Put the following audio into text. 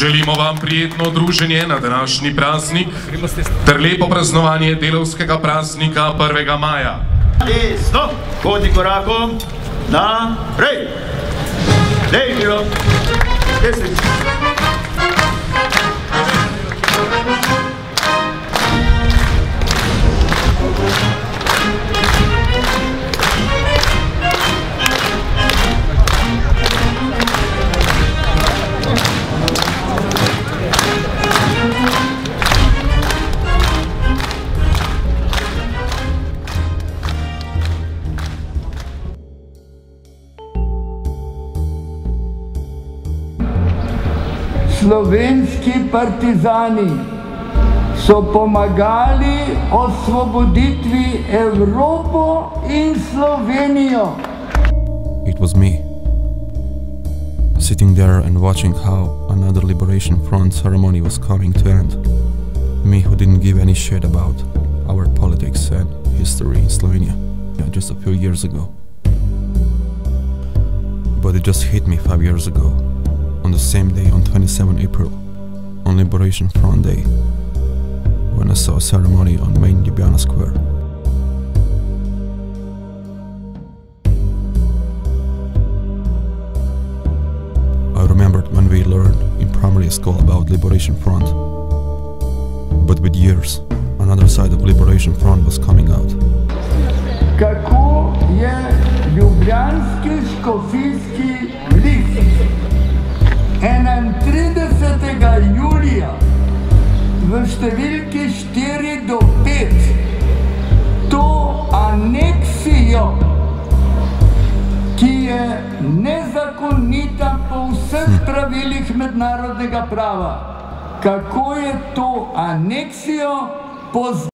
Želimo vam prijetno druženje na današnji praznik ter lepo praznovanje delavskega praznika 1. maja. Desno, hodi korakom, naprej. Lej, Miro, desni. Slovenski partizani so pomagali osvoboditvi Evropo in Slovenijo. It was me, sitting there and watching how another Liberation Front ceremony was coming to end. Me, who didn't give any shit about our politics and history in Slovenia just a few years ago. But it just hit me 5 years ago. On the same day, on 27 April, on Liberation Front Day, when I saw a ceremony on main Ljubljana Square. I remembered when we learned in primary school about Liberation Front. But with years, another side of Liberation Front was coming out. Kako je ljubljanski škofijski list 31. Julija v številki 4 do 5 to aneksijo, ki je nezakonita po vseh pravilih mednarodnega prava. Kako je to aneksijo poznala?